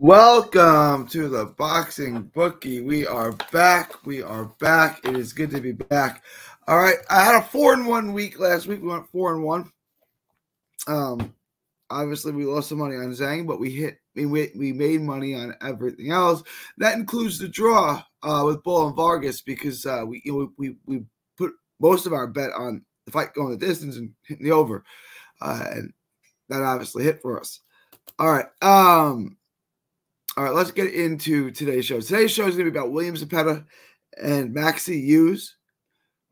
Welcome to the Boxing Bookie. We are back. It is good to be back. All right. I had a 4-1 week last week. We went 4-1. Obviously, we lost some money on Zhang, but we made money on everything else. That includes the draw with Bol and Vargas because we put most of our bet on the fight going the distance and hitting the over, and that obviously hit for us. All right, let's get into today's show. Today's show is going to be about William Zepeda and Maxi Hughes.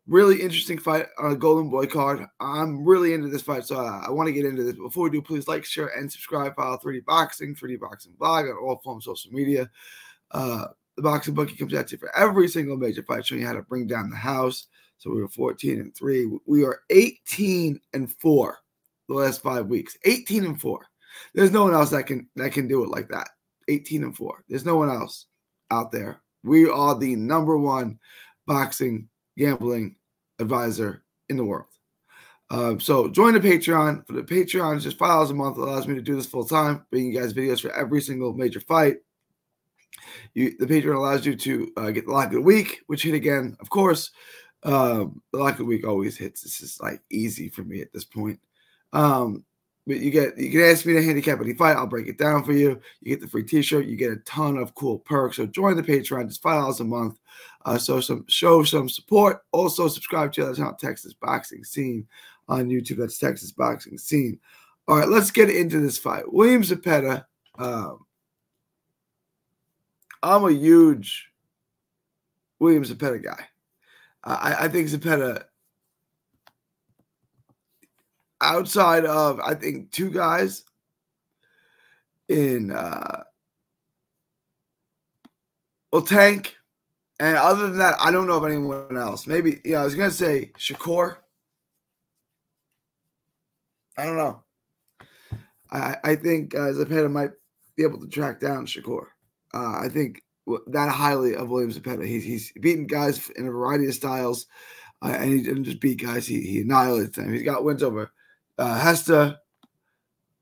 Really interesting fight on a Golden Boy card. I'm really into this fight, so I want to get into this. Before we do, please like, share, and subscribe. Follow 3D Boxing, 3D Boxing Blog on all forms of social media. The Boxing Bookie comes at you for every single major fight, showing you how to bring down the house. So we were 14-3. We are 18-4 the last 5 weeks. 18-4. There's no one else that can do it like that. 18-4. There's no one else out there. We are the #1 boxing gambling advisor in the world. So join the Patreon. For the Patreon, it's just $5 a month. It allows me to do this full time, bringing you guys videos for every single major fight. The Patreon allows you to get the lock of the week, which hit again, of course. The lock of the week always hits. This is like easy for me at this point. But you can ask me to handicap any fight. I'll break it down for you. You get the free T-shirt. You get a ton of cool perks. So join the Patreon. It's $5 a month. Show some support. Also subscribe to the other channel, Texas Boxing Scene on YouTube. That's Texas Boxing Scene. All right, let's get into this fight. William Zepeda. I'm a huge William Zepeda guy. I think Zepeda, outside of, I think, two guys in, Tank. And other than that, I don't know of anyone else. Maybe, I was going to say Shakur. I don't know. I think Zepeda might be able to track down Shakur. I think that highly of William Zepeda. He's beaten guys in a variety of styles, and he didn't just beat guys. He annihilated them. He's got wins over Hesta,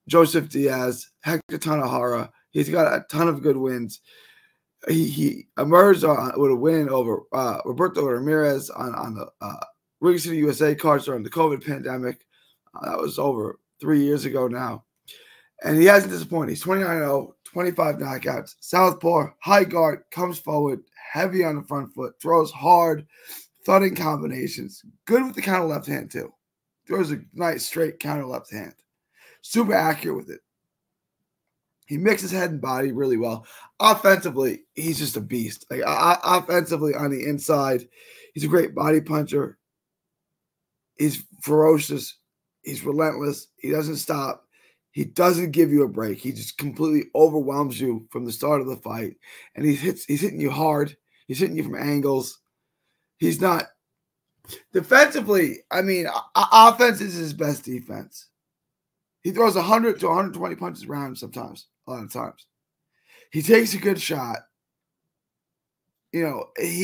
Joseph Diaz, Hector Tanajara. He's got a ton of good wins. He emerged with a win over Roberto Ramirez on the Ring City USA cards during the COVID pandemic. That was over 3 years ago now. And he hasn't disappointed. He's 29-0, 25 knockouts, southpaw, high guard, comes forward, heavy on the front foot, throws hard, thudding combinations. Good with the counter left hand, too. Throws a nice straight counter left hand. Super accurate with it. He mixes head and body really well. Offensively, he's just a beast. Like offensively on the inside, he's a great body puncher. He's ferocious. He's relentless. He doesn't stop. He doesn't give you a break. He just completely overwhelms you from the start of the fight. And he's hitting you hard. He's hitting you from angles. He's not defensively. I mean, offense is his best defense. He throws 100 to 120 punches around sometimes, a lot of times. He takes a good shot. He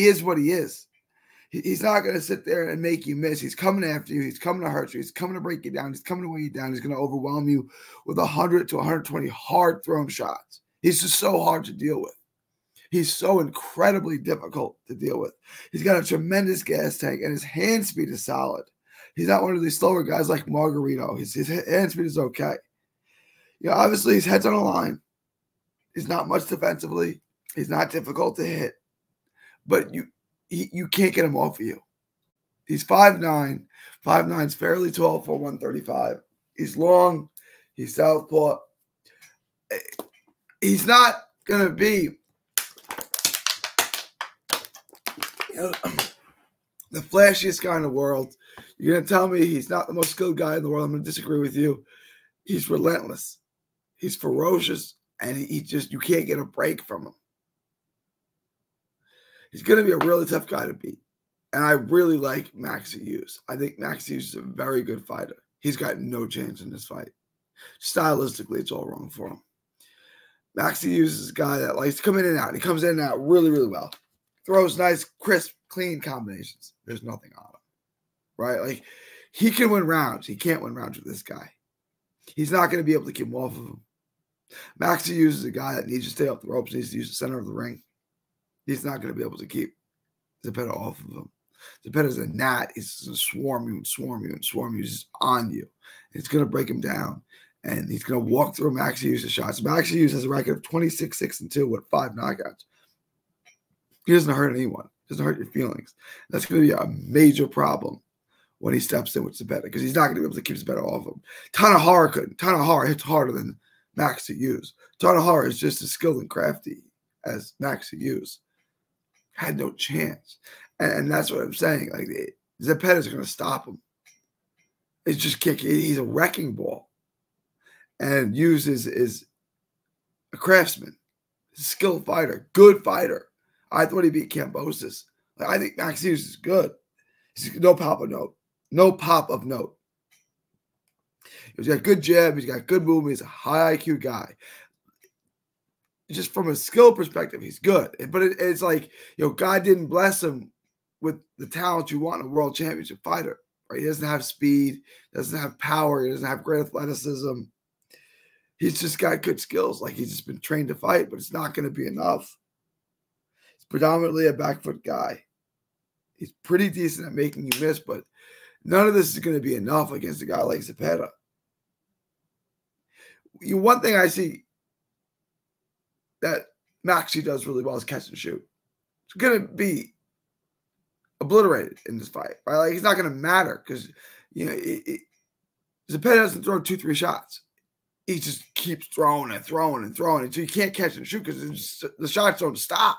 is what he is. He's not going to sit there and make you miss. He's coming after you. He's coming to hurt you. He's coming to break you down. He's coming to weigh you down. He's going to overwhelm you with 100 to 120 hard-thrown shots. He's just so hard to deal with. He's so incredibly difficult to deal with. He's got a tremendous gas tank, and his hand speed is solid. He's not one of these slower guys like Margarito. His hand speed is okay. Obviously, his head's on a line. He's not much defensively. He's not difficult to hit. But you can't get him off of you. He's 5'9". 5'9" fairly tall for 135. He's long. He's southpaw. He's not going to be the flashiest guy in the world. You're going to tell me he's not the most skilled guy in the world. I'm going to disagree with you. He's relentless. He's ferocious. And you can't get a break from him. He's going to be a really tough guy to beat. And I really like Maxi Hughes. I think Maxi Hughes is a very good fighter. He's got no chance in this fight. Stylistically, it's all wrong for him. Maxi Hughes is a guy that likes to come in and out. He comes in and out really, really well. Throws nice, crisp, clean combinations. There's nothing on him, right? Like, he can win rounds. He can't win rounds with this guy. He's not going to be able to keep him off of him. Maxi Hughes is a guy that needs to stay up the ropes, needs to use the center of the ring. He's not going to be able to keep Zepeda off of him. Zepeda's a gnat. He's going to swarm you and swarm you and swarm you. He's on you. It's going to break him down. And he's going to walk through Maxi Hughes' shots. Maxi Hughes has a record of 26-6-2 with 5 knockouts. He doesn't hurt anyone. He doesn't hurt your feelings. That's going to be a major problem when he steps in with Zepeda, because he's not going to be able to keep Zepeda off him. Tanajara couldn't. Tanajara hits harder than Maxi Hughes. Tanajara is just as skilled and crafty as Maxi Hughes. Had no chance. And that's what I'm saying. Like, Zepeda's going to stop him. It's just kicking. He's a wrecking ball. And Hughes is a craftsman, skilled fighter, good fighter. I thought he beat Kambosos. I think Max Hughes is good. He's no pop of note. No pop of note. He's got good jab. He's got good movement. He's a high IQ guy. Just from a skill perspective, he's good. But it's like, you know, God didn't bless him with the talent you want in a world championship fighter. Right? He doesn't have speed. Doesn't have power. He doesn't have great athleticism. He's just got good skills. Like, he's just been trained to fight, but it's not going to be enough. He's predominantly a back foot guy. He's pretty decent at making you miss, but none of this is going to be enough against a guy like Zepeda. One thing I see that Maxi does really well is catch and shoot. It's going to be obliterated in this fight. Right? Like, he's not going to matter because, you know, Zepeda doesn't throw 2-3 shots. He just keeps throwing and throwing and throwing. And so you can't catch and shoot because the shots don't stop.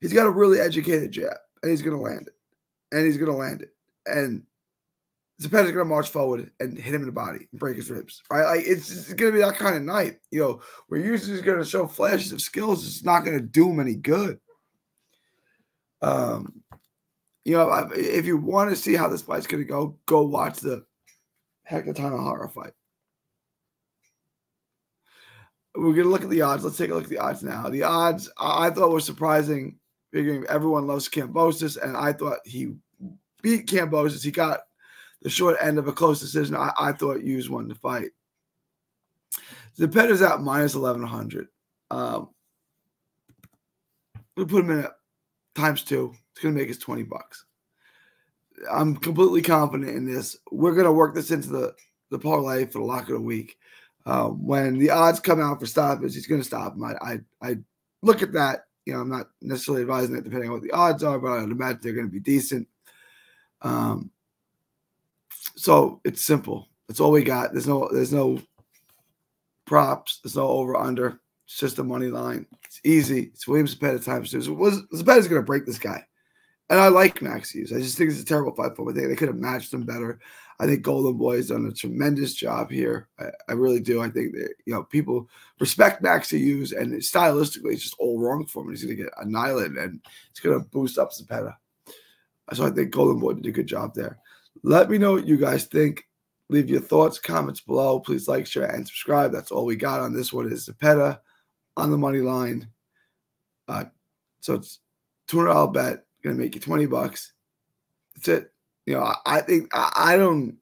He's got a really educated jab, and he's going to land it. And Zepeda's going to march forward and hit him in the body and break his ribs. Right? Like, it's going to be that kind of night, you know, where Hughes is going to show flashes of skills. It's not going to do him any good. You know, if you want to see how this fight's going to go, go watch the Hector Tanajara fight. We're going to look at the odds. Let's take a look at the odds now. The odds I thought were surprising, figuring everyone loves Kambosos, and I thought he beat Kambosos. He got the short end of a close decision. I thought Hughes won the fight. Zepeda's at -1100. We'll put him in at ×2. It's going to make us $20. I'm completely confident in this. We're going to work this into the parlay for the lock of the week. When the odds come out for stoppage, he's going to stop him. I look at that. You know, I'm not necessarily advising it depending on what the odds are, but I would imagine they're going to be decent. So it's simple. That's all we got. There's no props. There's no over under. It's just a money line. It's easy. It's William Zepeda ×2. So Zepeda's going to break this guy. And I like Max Hughes. I just think it's a terrible fight for him. I think they could have matched him better. I think Golden Boy has done a tremendous job here. I really do. I think that, you know, people respect Max Hughes, and stylistically, it's just all wrong for him. He's going to get annihilated, and it's going to boost up Zepeda. So I think Golden Boy did a good job there. Let me know what you guys think. Leave your thoughts, comments below. Please like, share, and subscribe. That's all we got on this one is Zepeda on the money line. So it's $200 bet. Gonna make you $20. That's it. You know, I think I don't.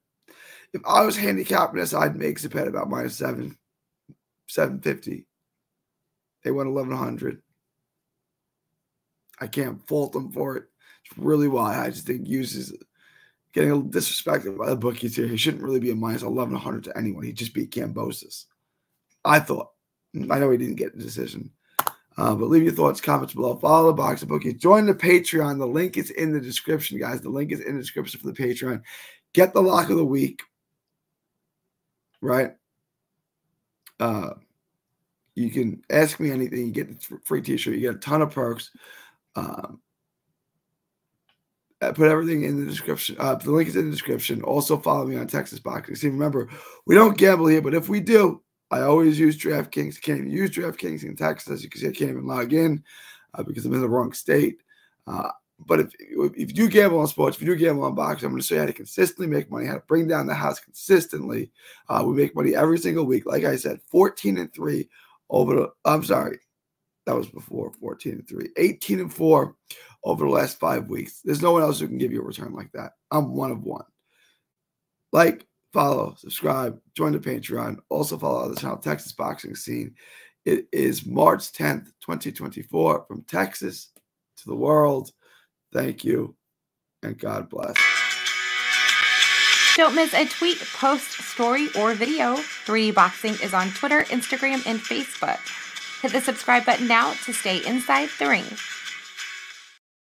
If I was handicapping this, I'd make Zepeda about -750. They went 1100. I can't fault them for it. It's really why I just think Hughes is getting a little disrespected by the bookies here. He shouldn't really be a -1100 to anyone. He just beat Kambosos. I thought. I know he didn't get the decision. But leave your thoughts, comments below. Follow the Boxing Bookie. Join the Patreon. The link is in the description, guys. The link is in the description for the Patreon. Get the lock of the week. Right? You can ask me anything. You get the free t-shirt. You get a ton of perks. I put everything in the description. The link is in the description. Also, follow me on Texas Boxing Scene. Remember, we don't gamble here, but if we do, I always use DraftKings. I can't even use DraftKings in Texas. As you can see, I can't even log in because I'm in the wrong state. But if you gamble on sports, if you do gamble on boxing, I'm going to show you how to consistently make money, how to bring down the house consistently. We make money every single week. Like I said, 14-3 over the – I'm sorry. That was before 14-3. 18-4 over the last 5 weeks. There's no one else who can give you a return like that. I'm one of one. Like – Follow, subscribe, join the Patreon. Also follow the channel, Texas Boxing Scene. It is March 10th, 2024, from Texas to the world. Thank you, and God bless. Don't miss a tweet, post, story, or video. 3D Boxing is on Twitter, Instagram, and Facebook. Hit the subscribe button now to stay inside the ring.